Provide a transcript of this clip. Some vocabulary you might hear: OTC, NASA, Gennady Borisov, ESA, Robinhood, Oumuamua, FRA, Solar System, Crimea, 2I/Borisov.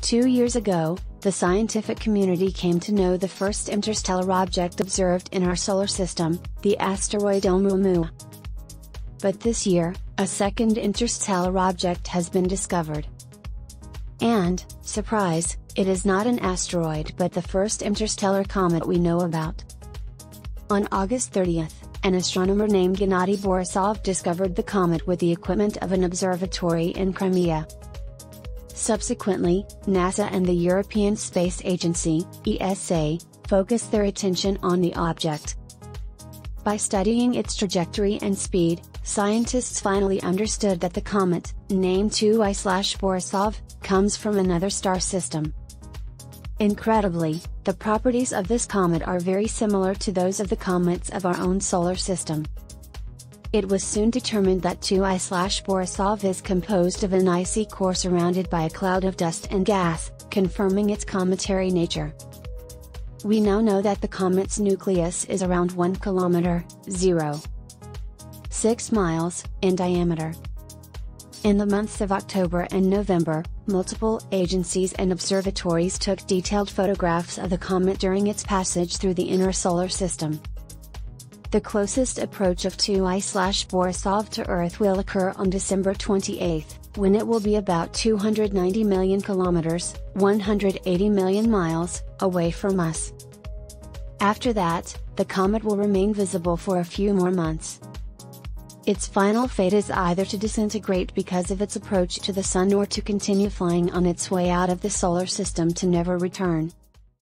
2 years ago, the scientific community came to know the first interstellar object observed in our solar system, the asteroid Oumuamua. But this year, a second interstellar object has been discovered. And, surprise, it is not an asteroid but the first interstellar comet we know about. On August 30th, an astronomer named Gennady Borisov discovered the comet with the equipment of an observatory in Crimea. Subsequently, NASA and the European Space Agency (ESA) focused their attention on the object. By studying its trajectory and speed, scientists finally understood that the comet, named 2I/Borisov, comes from another star system. Incredibly, the properties of this comet are very similar to those of the comets of our own solar system. It was soon determined that 2I/Borisov is composed of an icy core surrounded by a cloud of dust and gas, confirming its cometary nature. We now know that the comet's nucleus is around 1 kilometer, 0.6 miles, in diameter. In the months of October and November, multiple agencies and observatories took detailed photographs of the comet during its passage through the inner solar system. The closest approach of 2I/Borisov to Earth will occur on December 28, when it will be about 290 million kilometers, 180 million miles, away from us. After that, the comet will remain visible for a few more months. Its final fate is either to disintegrate because of its approach to the Sun or to continue flying on its way out of the solar system to never return.